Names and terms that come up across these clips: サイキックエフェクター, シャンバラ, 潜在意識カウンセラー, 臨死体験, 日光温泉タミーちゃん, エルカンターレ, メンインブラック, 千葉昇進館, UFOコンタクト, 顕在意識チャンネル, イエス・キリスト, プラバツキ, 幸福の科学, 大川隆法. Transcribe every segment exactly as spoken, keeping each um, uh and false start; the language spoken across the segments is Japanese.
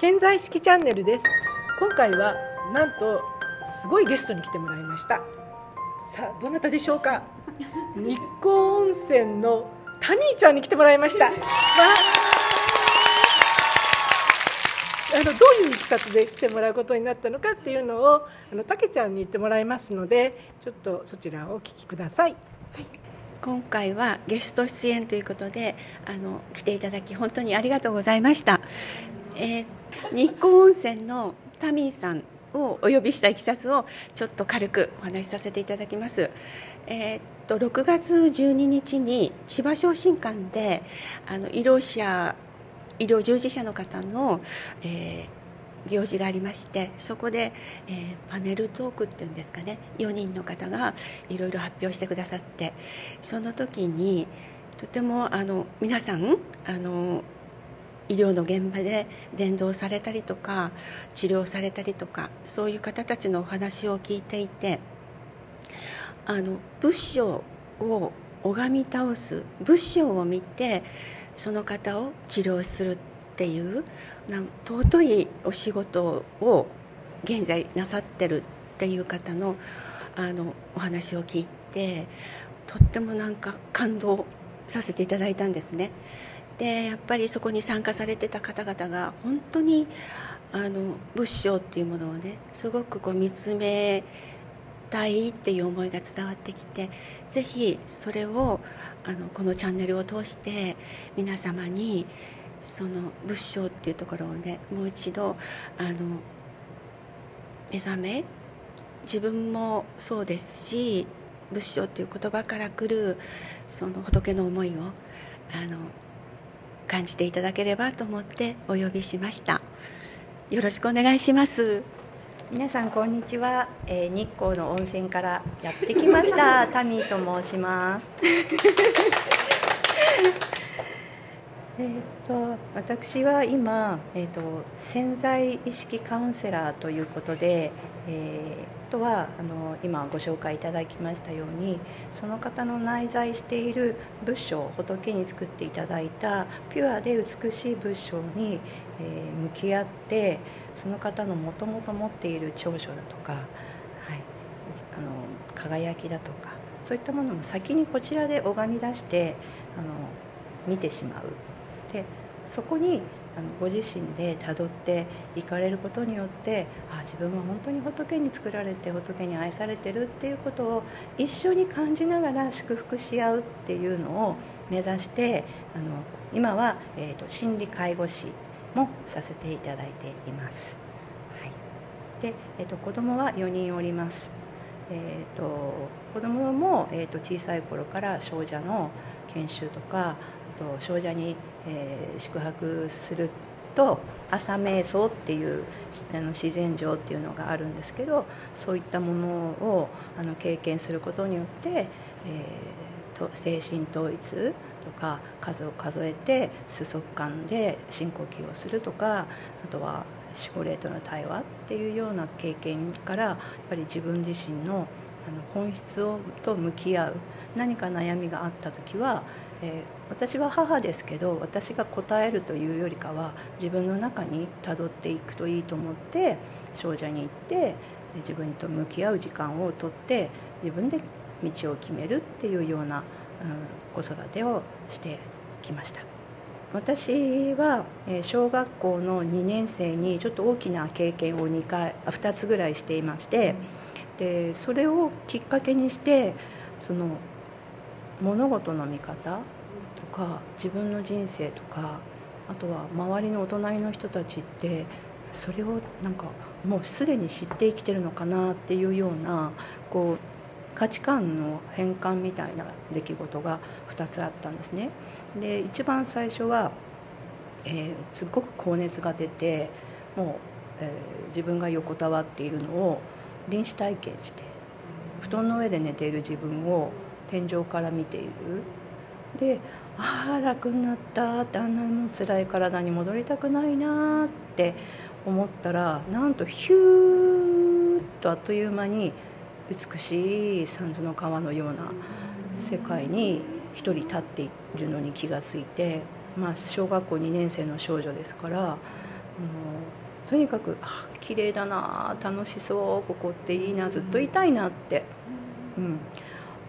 健在式チャンネルです。今回はなんとすごいゲストに来てもらいました。さあどなたでしょうか。日光温泉のタミーちゃんに来てもらいました。まあ、あのどういういきさつで来てもらうことになったのかっていうのをあのタケちゃんに言ってもらいますので、ちょっとそちらをお聞きください。はい、今回はゲスト出演ということであの来ていただき本当にありがとうございました。えー、日光温泉のタミーさんをお呼びしたいきさつをちょっと軽くお話しさせていただきます。えー、っとろくがつじゅうににちに千葉昇進館であの医療者医療従事者の方の、えー、行事がありまして、そこで、えー、パネルトークっていうんですかね、よにんの方がいろいろ発表してくださって、その時にとてもあの皆さんあの医療の現場で伝道されたりとか治療されたりとか、そういう方たちのお話を聞いていて、あの仏性を拝み倒す、仏性を見てその方を治療するっていうなん尊いお仕事を現在なさってるっていう方のあのお話を聞いて、とってもなんか感動させていただいたんですね。でやっぱりそこに参加されてた方々が本当にあの仏性っていうものをねすごくこう見つめたいっていう思いが伝わってきて、ぜひそれをあのこのチャンネルを通して皆様にその仏性っていうところをねもう一度あの目覚め、自分もそうですし仏性っていう言葉から来るその仏の思いをあの感じていただければと思ってお呼びしました。よろしくお願いします。皆さんこんにちは、えー、日光の温泉からやってきましたタミーと申します。えっと私は今えっと潜在意識カウンセラーということで、えー、あとはあの今ご紹介いただきましたように、その方の内在している仏性、仏に作っていただいたピュアで美しい仏性に、えー、向き合って、その方のもともと持っている長所だとか、はい、あの輝きだとかそういったものも先にこちらで拝み出してあの見てしまう。でそこにあのご自身でたどっていかれることによって、あ自分は本当に仏に作られて仏に愛されてるっていうことを一緒に感じながら祝福し合うっていうのを目指して、あの今は、えーと、心理介護士もさせていただいています。はい、で、えーと、子供はよにんおります。えーと、子供も、えーと、小さい頃から少女の研修とか、少女に、えー、宿泊すると朝瞑想っていうあの自然浄っていうのがあるんですけど、そういったものをあの経験することによって、えー、と精神統一とか数を数えて数息間で深呼吸をするとか、あとは守護霊との対話っていうような経験から、やっぱり自分自身のあの本質をと向き合う、何か悩みがあった時は、えー、私は母ですけど私が答えるというよりかは自分の中にたどっていくといいと思って、精舎に行って自分と向き合う時間をとって自分で道を決めるっていうような、うん、子育てをしてきました。私は小学校のにねんせいにちょっと大きな経験をにかいふたつぐらいしていまして、でそれをきっかけにして、その物事の見方とか自分の人生とか、あとは周りのお隣の人たちってそれをなんかもうすでに知って生きてるのかなっていうようなこう価値観の変換みたいな出来事がふたつあったんですね。で一番最初は、えー、すっごく高熱が出て、もう、えー、自分が横たわっているのを臨死体験して、布団の上で寝ている自分を天井から見ている。で、ああ楽になったって、あんなもう辛い体に戻りたくないなって思ったら、なんとヒューッとあっという間に美しい三途の川のような世界に一人立っているのに気がついて、まあ、小学校にねんせいの少女ですから、とにかく「あ綺麗だな楽しそうここっていいなずっといたいな」って、うんうん、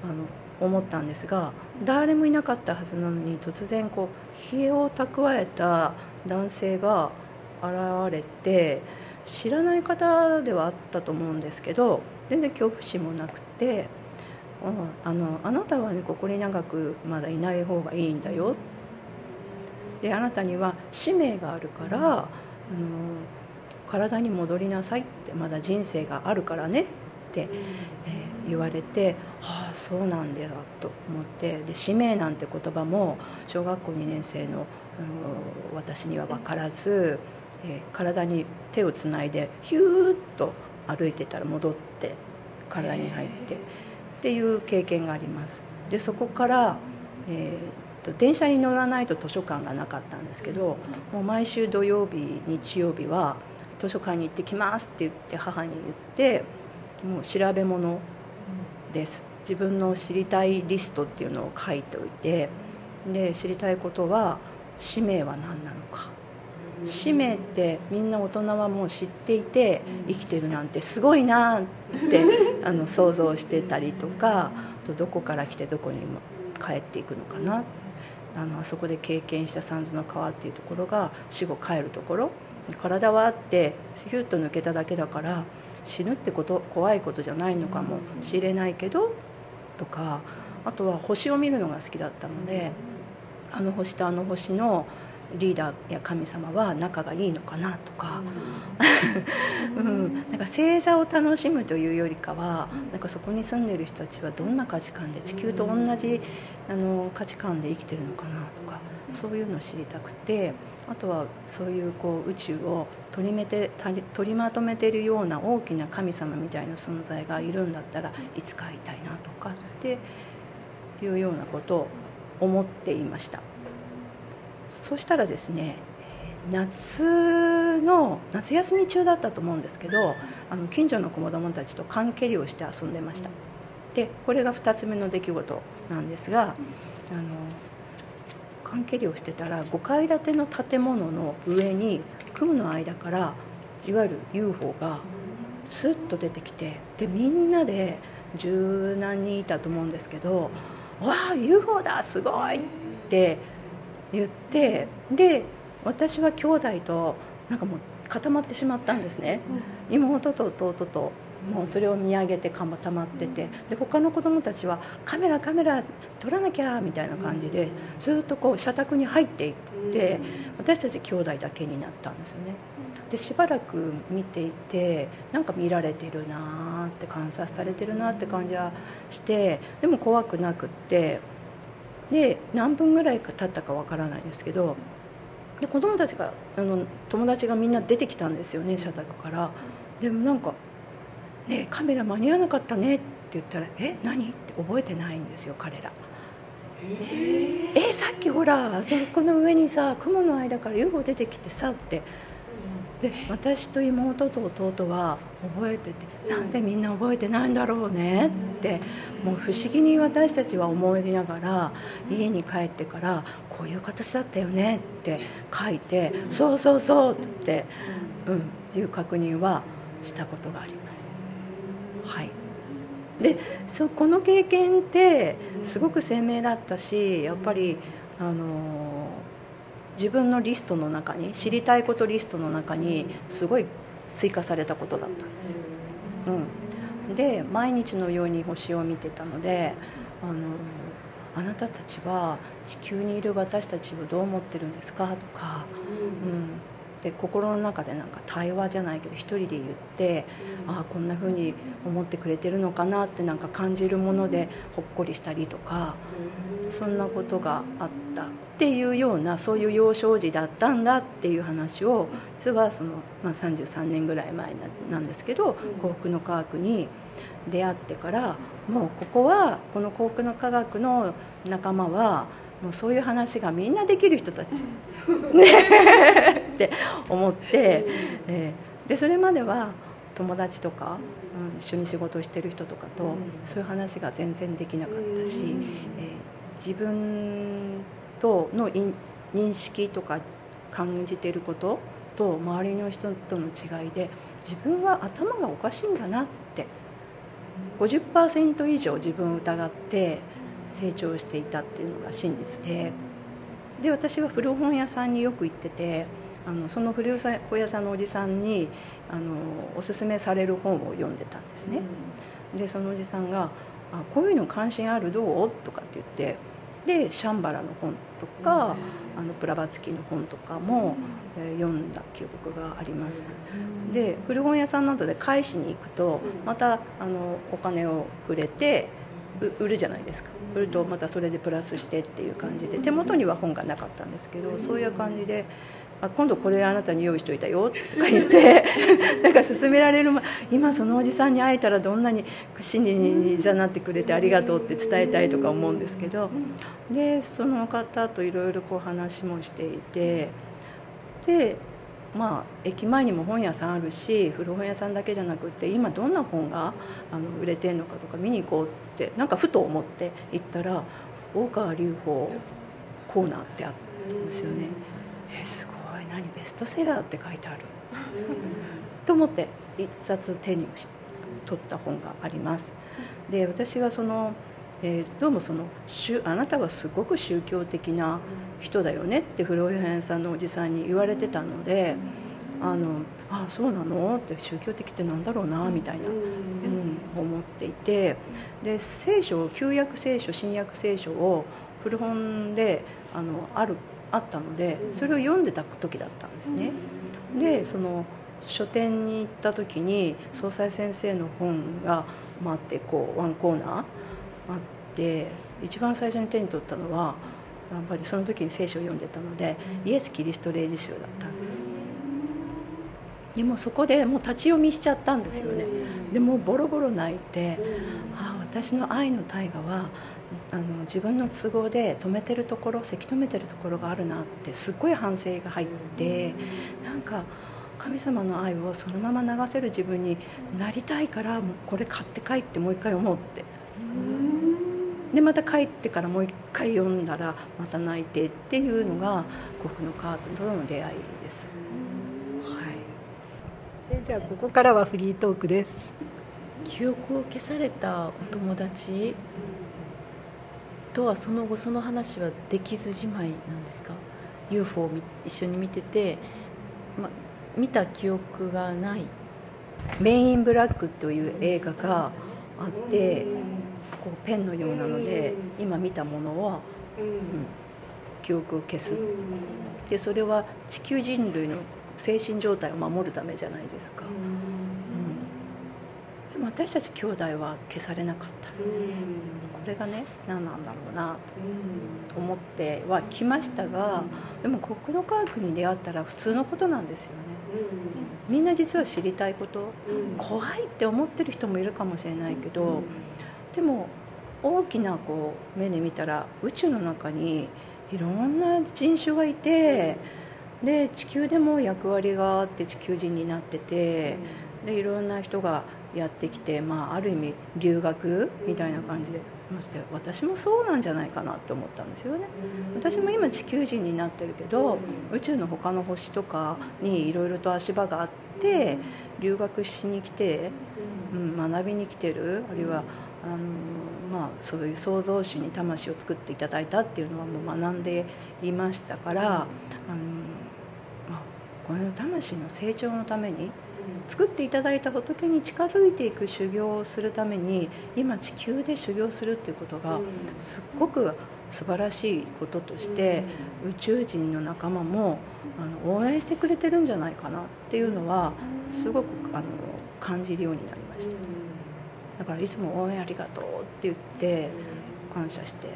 あの思ったんですが、誰もいなかったはずなのに突然こうひげを蓄えた男性が現れて、知らない方ではあったと思うんですけど全然恐怖心もなくて「うん、あのあなたはねここに長くまだいない方がいいんだよ」で「あなたには使命があるから、あの体に戻りなさい」って「まだ人生があるからね」って、えー、言われて、はあそうなんだと思って、で使命なんて言葉も小学校にねんせいの、あの私には分からず、えー、体に手をつないでヒューッと歩いてたら戻って体に入ってっていう経験があります。でそこから、えー電車に乗らないと図書館がなかったんですけど、もう毎週土曜日日曜日は図書館に行ってきますって言って母に言って、もう調べ物です。自分の知りたいリストっていうのを書いておいて、で知りたいことは使命は何なのか。使命ってみんな大人はもう知っていて生きてるなんてすごいなってあの想像してたりとか、あとどこから来てどこにも帰っていくのかな。あのあそこで経験した三途の川っていうところが死後帰るところ、体はあってヒュッと抜けただけだから死ぬってこと怖いことじゃないのかもしれないけどとか、あとは星を見るのが好きだったので、あの星とあの星のリーダーや神様は仲がいいのかなとか、うんうん、なんか星座を楽しむというよりかは、なんかそこに住んでいる人たちはどんな価値観で地球と同じあの価値観で生きてるのかなとか、そういうのを知りたくて、あとはそういうこう宇宙を取りめて取りまとめているような大きな神様みたいな存在がいるんだったらいつか会いたいなとかっていうようなことを思っていました。そしたらですね、夏の夏休み中だったと思うんですけど、あの近所の子どもたちと缶蹴りをして遊んでました。でこれがふたつめの出来事なんですが、あの缶蹴りをしてたらごかいだての建物の上に雲の間からいわゆる ユーフォー がスッと出てきて、でみんなで十何人いたと思うんですけど「わあ ユーフォー だすごい!」って言って、で私は兄弟となんかもう固まってしまったんですね、うん、妹と弟ともうそれを見上げて固まってて、で他の子どもたちはカメラカメラ撮らなきゃみたいな感じでずっとこう社宅に入っていって、私たち兄弟だけになったんですよね。でしばらく見ていて、なんか見られてるなーって観察されてるなって感じはして、でも怖くなくって、で何分ぐらいか経ったかわからないですけど、で子供たちがあの友達がみんな出てきたんですよね、社宅から。でもなんか、ね「カメラ間に合わなかったね」って言ったら「え何?」って覚えてないんですよ彼ら。えー、さっきほらそこの上にさ雲の間から ユーフォー 出てきてさって。で私と妹と弟は覚えてて、なんでみんな覚えてないんだろうねってもう不思議に私たちは思いながら、家に帰ってからこういう形だったよねって書いて、そうそうそうって、うん、いう確認はしたことがあります。はい、でそこの経験ってすごく鮮明だったし、やっぱりあの自分のリストの中に知りたいことリストの中にすごい追加されたことだったんですよ、うん、で毎日のように星を見てたので、あの「あなたたちは地球にいる私たちをどう思ってるんですか?」とか、うん、で心の中でなんか対話じゃないけど一人で言って「ああこんなふうに思ってくれてるのかな」ってなんか感じるものでほっこりしたりとか、そんなことがあった。っていうような、そういう幼少時だったんだっていう話を、実はその、まあ、さんじゅうさんねんぐらい前なんですけど、幸福の科学に出会ってから、もうここはこの幸福の科学の仲間はもうそういう話がみんなできる人たちねって思って、えー、でそれまでは友達とか、うん、一緒に仕事をしてる人とかとそういう話が全然できなかったし、えー、自分の認識とか感じていることと周りの人との違いで、自分は頭がおかしいんだなって ごじゅっパーセント 以上自分を疑って成長していたっていうのが真実で、で私は古本屋さんによく行ってて、あのその古本屋さんのおじさんにあのおすすめされる本を読んでたんですね。でそのおじさんが「あ、こういうの関心ある、どう？」とかって言って、でシャンバラの本とか、あのプラバツキの本とかも、えー、読んだ記憶があります。で古本屋さんなどで返しに行くと、またあのお金をくれて売るじゃないですか。売るとまたそれでプラスしてっていう感じで、手元には本がなかったんですけど、そういう感じで「あ、今度これあなたに用意しといたよ」とか言ってなんか勧められる、今そのおじさんに会えたらどんなに真理にいざなってくれてありがとうって伝えたいとか思うんですけど、でその方といろいろこう話もしていて、でまあ駅前にも本屋さんあるし、古本屋さんだけじゃなくって今どんな本があの売れてるのかとか見に行こうってなんかふと思って行ったら、大川隆法コーナーってあったんですよね。えすごい、何ベストセラーって書いてあると思って一冊手に取った本があります。で私がそのえー、どうもその「あなたはすごく宗教的な人だよね」って古本屋さんのおじさんに言われてたので「あのあそうなの?」って宗教的ってなんだろうなみたいな、うん、思っていて、で聖書を旧約聖書新約聖書を古本で あ, の あ, るあったので、それを読んでた時だったんですね。でその書店に行った時に総裁先生の本が回ってこうワンコーナーあって、一番最初に手に取ったのはやっぱりその時に聖書を読んでたので、イエス・キリスト例示集だったんです。でもそこでもう立ち読みしちゃったんですよね。でもうボロボロ泣いて、ああ私の愛の大河はあの自分の都合で止めてるところ、せき止めてるところがあるなってすっごい反省が入って、なんか神様の愛をそのまま流せる自分になりたいから、もうこれ買って帰ってもう一回読もうって、でまた帰ってからもう一回読んだらまた泣いてっていうのが僕のカー君との出会いです、はい、でじゃあここからはフリートークです。記憶を消されたお友達とはその後その話はできずじまいなんですか？ ユーフォー を一緒に見てて、ま、見た記憶がない。メインブラックという映画があって、こうペンのようなので今見たものは、うん、記憶を消す。でそれは地球人類の精神状態を守るためじゃないですか、うん、でも私たち兄弟は消されなかった、うん、これがね何なんだろうなと思ってはきましたが、でも国語科学に出会ったら普通のことなんですよね。みんな実は知りたいこと、怖いって思ってる人もいるかもしれないけど、でも大きなこう目で見たら宇宙の中にいろんな人種がいて、で地球でも役割があって地球人になってて、でいろんな人がやってきて、まあ、ある意味留学みたいな感じで、まして私もそうなんじゃないかなと思ったんですよね。私も今地球人になってるけど、宇宙の他の星とかにいろいろと足場があって留学しに来て、うん、学びに来てる、あるいはあのまあ、そういう創造主に魂を作っていただいたっていうのはもう学んでいましたから、あの、まあ、この魂の成長のために作っていただいた仏に近づいていく修行をするために今地球で修行するっていうことがすっごく素晴らしいこととして、宇宙人の仲間もあの応援してくれてるんじゃないかなっていうのはすごくあの感じるようになりました。だからいつも応援ありがとうって言って感謝して、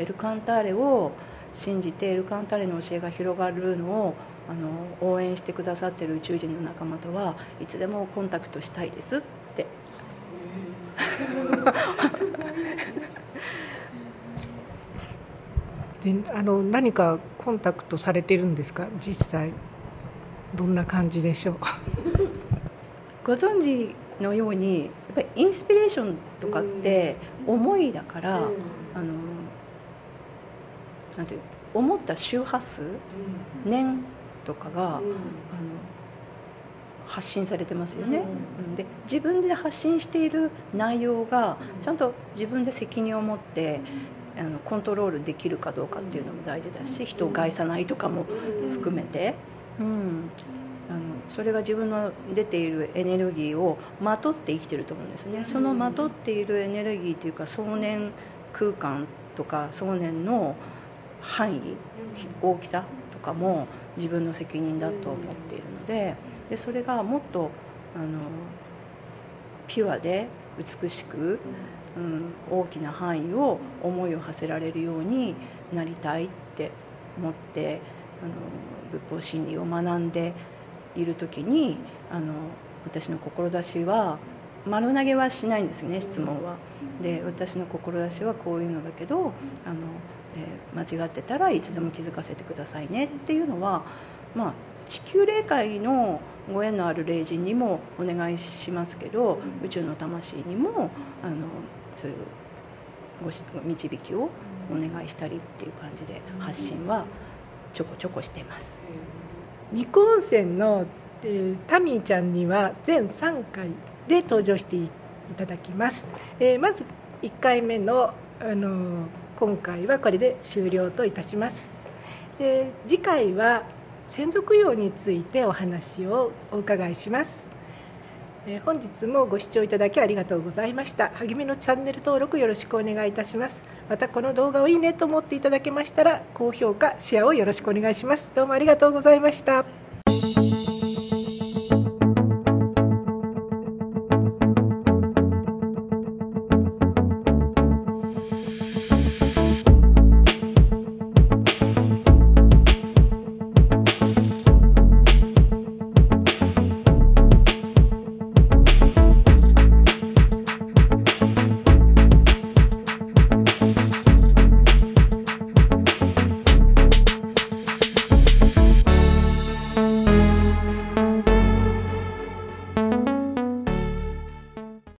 エルカンターレを信じてエルカンターレの教えが広がるのをあの応援してくださってる宇宙人の仲間とはいつでもコンタクトしたいですってであの何かコンタクトされてるんですか？実際どんな感じでしょうご存知のようにやっぱりインスピレーションとかって思いだから、あのなんていう思った周波数、念とかが、うん、あの発信されてますよね、うん、で自分で発信している内容がちゃんと自分で責任を持って、うん、あのコントロールできるかどうかっていうのも大事だし、うん、人を害さないとかも含めて、うんうん、あのそれが自分の出ているエネルギーをまとって生きてると思うんですよね。そのまとっているエネルギーというか想念空間とか想念の範囲大きさとかも自分の責任だと思っているので、でそれがもっとあのピュアで美しく、うん、大きな範囲を思いを馳せられるようになりたいって思ってあの仏法真理を学んでいる時にあの私の志は丸投げはしないんですね、質問は。で私の志はこういうのだけどあの間違ってたらいつでも気づかせてくださいねっていうのは、まあ、地球霊界のご縁のある霊人にもお願いしますけど、宇宙の魂にもあのそういうご導きをお願いしたりっていう感じで発信はちょこちょこしています。肉温泉の、えー、タミーちゃんには全さんかいで登場していただきます。えー、まずいっかいめの、あのー今回はこれで終了といたします。で次回は先祖供養についてお話をお伺いします。え本日もご視聴いただきありがとうございました。はぎめのチャンネル登録よろしくお願いいたします。またこの動画をいいねと思っていただけましたら高評価、シェアをよろしくお願いします。どうもありがとうございました。